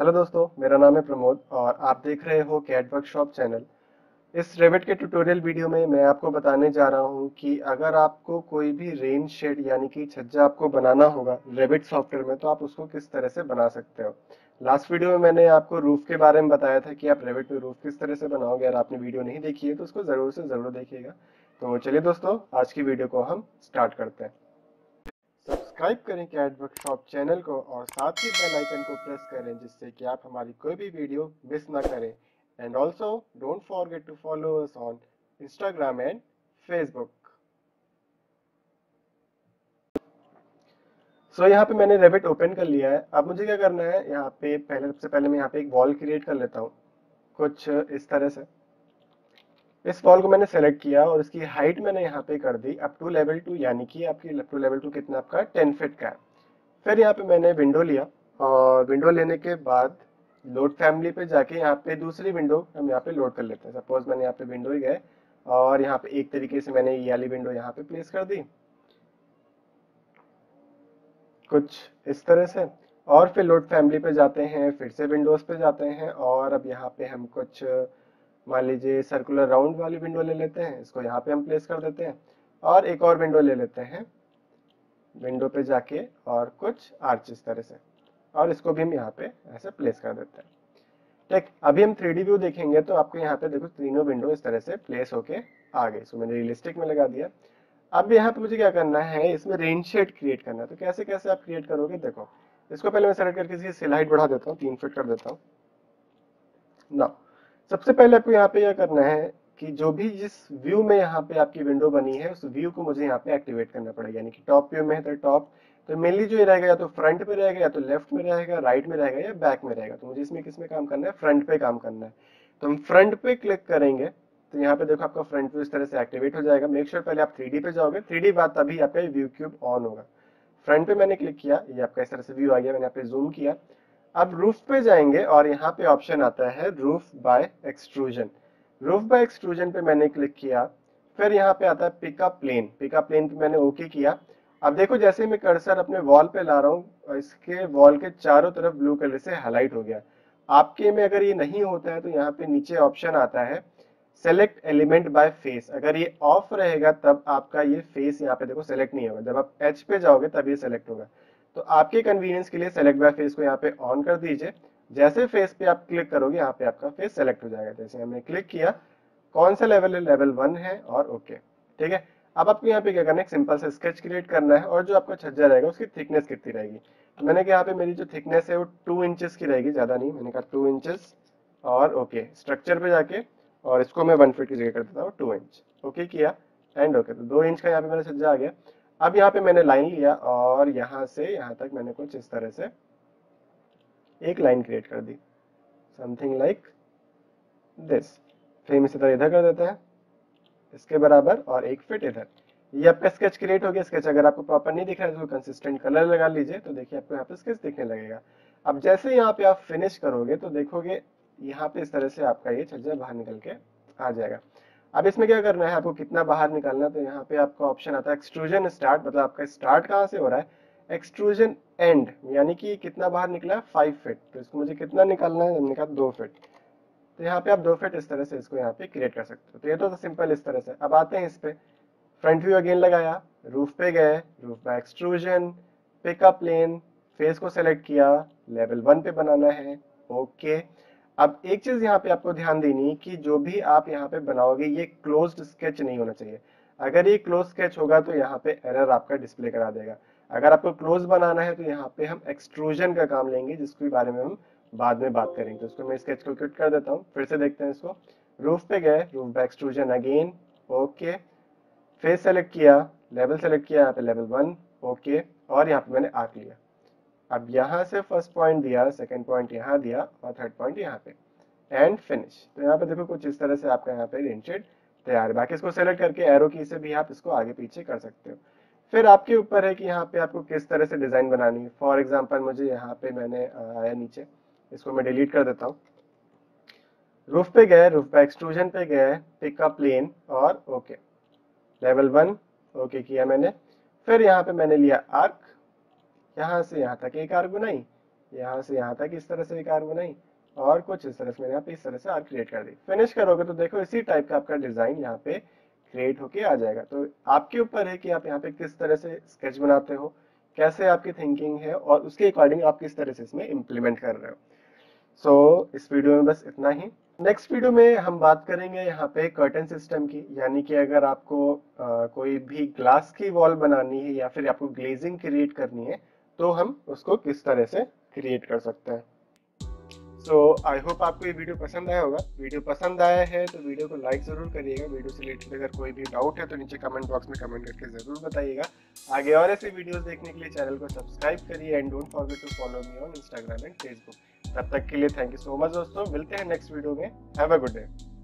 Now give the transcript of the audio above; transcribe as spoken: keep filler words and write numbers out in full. Hello दोस्तों, मेरा नाम है प्रमोद और आप देख रहे हो कैड वर्कशॉप चैनल। इस रेविट के ट्यूटोरियल वीडियो में मैं आपको बताने जा रहा हूं कि अगर आपको कोई भी रेन शेड यानी कि छज्जा आपको बनाना होगा रेविट सॉफ्टवेयर में, तो आप उसको किस तरह से बना सकते हो। लास्ट वीडियो में मैंने आपको रूफ के बारे में बताया था कि आप रेविट में रूफ किस तरह से बनाओगे। अगर आपने वीडियो नहीं देखी है तो उसको ज़रूर से ज़रूर देखिएगा। तो चलिए दोस्तों, आज की वीडियो को हम स्टार्ट करते हैं। सब्सक्राइब करें कैड वर्कशॉप चैनल को और साथ ही बेल आइकन को प्रेस करें, जिससे कि आप हमारी कोई भी वीडियो मिस ना करें। And also don't forget to follow us on Instagram and Facebook. So यहाँ पे मैंने रेविट ओपन कर लिया है। अब मुझे क्या करना है, यहाँ पे पहले सबसे पहले मैं यहाँ पे एक वॉल क्रिएट कर लेता हूँ कुछ इस तरह से। इस वॉल को मैंने सेलेक्ट किया और इसकी हाइट मैंने यहाँ पे कर दी अप टू लेवल टू, यानी कि आपकी अप टू लेवल टू कितना आपका टेन फिट का है। फिर यहाँ पे मैंने विंडो लिया और विंडो लेने के बाद लोड फैमिली पे जाके यहाँ पे दूसरी विंडो हम यहाँ पे लोड कर लेते हैं। सपोज मैंने यहाँ पे विंडो ही गए और यहाँ पे एक तरीके से मैंने ये वाली विंडो यहाँ पे प्लेस कर दी कुछ इस तरह से। और फिर लोड फैमिली पे जाते हैं, फिर से विंडोज पे जाते हैं और अब यहाँ पे हम कुछ मान लीजिए सर्कुलर राउंड वाली विंडो ले लेते हैं। इसको यहाँ पे हम प्लेस कर देते हैं और एक और विंडो ले लेते हैं विंडो पे जाके और कुछ आर्च इस तरह से, और इसको भी हम यहाँ पे ऐसे प्लेस कर देते हैं। ठीक, अभी हम थ्री डी व्यू देखेंगे तो आपको यहाँ पे देखो तीनों विंडो इस तरह से प्लेस होके आ गए। इसको मैंने रियलिस्टिक में लगा दिया। अब यहाँ पे मुझे क्या करना है, इसमें रेन शेड क्रिएट करना है। तो कैसे कैसे आप क्रिएट करोगे देखो। इसको पहले मैं सेलेक्ट करके इसकी सिल हाइट बढ़ा देता हूँ, तीन फिट कर देता हूँ ना। सबसे पहले आपको यहाँ पे यह करना है कि जो भी जिस व्यू में यहाँ पे आपकी विंडो बनी है उस व्यू को मुझे यहाँ पे एक्टिवेट करना पड़ेगा, यानी कि टॉप व्यू में है तो टॉप, तो मेनली जो ये रहेगा या तो फ्रंट पे रहेगा, या तो लेफ्ट में रहेगा, राइट में रहेगा या बैक में रहेगा। तो मुझे इसमें किस में काम करना है, फ्रंट पे काम करना है। तो हम फ्रंट पे क्लिक करेंगे तो यहाँ पे देखो आपका फ्रंट व्यू इस तरह से एक्टिवेट हो जाएगा। मेक श्योर पहले आप थ्री डी पे जाओगे, थ्री डी बाद तभी आपका व्यू क्यूब ऑन होगा। फ्रंट पे मैंने क्लिक किया, ये आपका इस तरह से व्यू आ गया। मैंने यहाँ पे जूम किया, अब रूफ पे जाएंगे और यहाँ पे ऑप्शन आता है roof by extrusion. Roof by extrusion पे मैंने क्लिक किया, फिर यहाँ पे आता है पिकअप प्लेन। पिकअप प्लेन पे मैंने ओके किया। अब देखो जैसे मैं कर्सर अपने वॉल पे ला रहा हूँ, इसके वॉल के चारों तरफ ब्लू कलर से हाईलाइट हो गया। आपके में अगर ये नहीं होता है तो यहाँ पे नीचे ऑप्शन आता है सेलेक्ट एलिमेंट बाय फेस। अगर ये ऑफ रहेगा तब आपका ये फेस यहाँ पे देखो सेलेक्ट नहीं होगा, जब आप एच पे जाओगे तब ये सेलेक्ट होगा। तो आपके कन्वीनियंस के लिए सेलेक्ट बाय फेस को यहाँ पे ऑन कर दीजिए। जैसे फेस पे आप क्लिक करोगे यहाँ पे आपका फेस सेलेक्ट हो जाएगा। जैसे हमने क्लिक किया, कौन सा लेवल है, लेवल वन है और ओके। ठीक है, अब आपको यहाँ पे क्या करना है, सिंपल सा स्केच क्रिएट करना है और जो आपका छज्जा रहेगा उसकी थिकनेस कितनी रहेगी। तो मैंने कहा यहाँ पे मेरी जो थिकनेस है वो टू इंचेस की रहेगी, ज्यादा नहीं। मैंने कहा टू इंचेस और ओके। स्ट्रक्चर पे जाके और इसको मैं वन फीट की जगह कर देता हूँ, टू इंच ओके किया एंड ओके। तो दो इंच का यहाँ पे मेरा छज्जा आ गया। अब यहाँ पे मैंने लाइन लिया और यहाँ से यहाँ तक मैंने कुछ इस तरह से एक लाइन क्रिएट कर दी, समथिंग लाइक दिस। फिर इसी तरह इधर कर देते हैं इसके बराबर और एक फिट इधर। ये आपका स्केच क्रिएट हो गया। स्केच अगर आपको प्रॉपर नहीं दिख रहा है तो कंसिस्टेंट कलर लगा लीजिए, तो देखिए आपको यहाँ पे स्केच दिखने लगेगा। अब जैसे यहाँ पे आप फिनिश करोगे तो देखोगे यहाँ पे इस तरह से आपका ये छज्जा बाहर निकल के आ जाएगा। अब इसमें क्या करना है, आपको कितना बाहर निकालना है, तो यहाँ पे आपका ऑप्शन आता है एक्सट्रूजन स्टार्ट, मतलब आपका स्टार्ट कहाँ से हो रहा है, एक्सट्रूजन एंड, यानी कि कितना बाहर निकला है फाइव फिट। तो इसको मुझे कितना निकालना है, हमने कहा दो फिट। तो यहाँ पे आप दो फिट इस तरह से इसको यहाँ पे क्रिएट कर सकते हो। तो ये तो सिंपल इस तरह से। अब आते हैं इस पे, फ्रंट व्यू अगेन लगाया, रूफ पे गए, roof by extrusion, pickup plane, face को सेलेक्ट किया, लेवल वन पे बनाना है ओके। अब एक चीज यहाँ पे आपको ध्यान देनी कि जो भी आप यहाँ पे बनाओगे ये क्लोज्ड स्केच नहीं होना चाहिए। अगर ये क्लोज स्केच होगा तो यहाँ पे एरर आपका डिस्प्ले करा देगा। अगर आपको क्लोज बनाना है तो यहाँ पे हम एक्सट्रूजन का काम लेंगे, जिसके बारे में हम बाद में बात करेंगे। तो इसको मैं स्केच को क्विट कर देता हूँ। फिर से देखते हैं इसको, रूफ पे गए, roof by extrusion again okay, face select किया, लेवल सेलेक्ट किया, यहाँ पे लेवल वन ओके, और यहाँ पे मैंने आर्क लिया। अब यहाँ से फर्स्ट पॉइंट दिया, सेकंड पॉइंट यहाँ दिया और थर्ड पॉइंट यहाँ पे एंड फिनिश। तो यहाँ पे देखो कुछ इस तरह से आपका यहाँ पे रेन शेड तैयार। बाकी इसको सेलेक्ट करके एरो की से भी आप इसको आगे पीछे कर सकते हो। फिर आपके ऊपर है कि यहाँ पे आपको किस तरह से डिजाइन बनानी है। फॉर एग्जाम्पल मुझे यहाँ पे मैंने आया नीचे, इसको मैं डिलीट कर देता हूँ। रूफ पे गए, रूफ पे एक्सट्रूजन पे गए, पिकअप प्लेन और ओके, लेवल वन ओके किया मैंने। फिर यहाँ पे मैंने लिया आर्क, यहाँ से यहाँ तक एक आर्क बनाई, यहाँ से यहाँ तक इस तरह से एक आर्क बनाई और कुछ इस तरह से मैंने यहाँ पे इस तरह से आर्क क्रिएट कर दी। फिनिश करोगे तो देखो इसी टाइप का आपका डिजाइन यहाँ पे क्रिएट होके आ जाएगा। तो आपके ऊपर है कि आप यहाँ पे किस तरह से स्केच बनाते हो, कैसे आपकी थिंकिंग है और उसके अकॉर्डिंग आप किस तरह से इसमें इम्प्लीमेंट कर रहे हो। सो so, इस वीडियो में बस इतना ही। नेक्स्ट वीडियो में हम बात करेंगे यहाँ पे कर्टन सिस्टम की, यानी कि अगर आपको आ, कोई भी ग्लास की वॉल बनानी है या फिर आपको ग्लेजिंग क्रिएट करनी है तो हम उसको किस तरह से क्रिएट कर सकते हैं। सो आई होप आपको ये वीडियो पसंद आया होगा। वीडियो पसंद आया है तो वीडियो को लाइक ज़रूर करिएगा। वीडियो से रिलेटेड अगर कोई भी डाउट है तो नीचे कमेंट बॉक्स में कमेंट करके ज़रूर बताइएगा। आगे और ऐसे वीडियोस देखने के लिए चैनल को सब्सक्राइब करिए and don't forget to follow me on Instagram and Facebook. तब तक के लिए थैंक यू सो मच दोस्तों, मिलते हैं नेक्स्ट वीडियो में। Have a good day.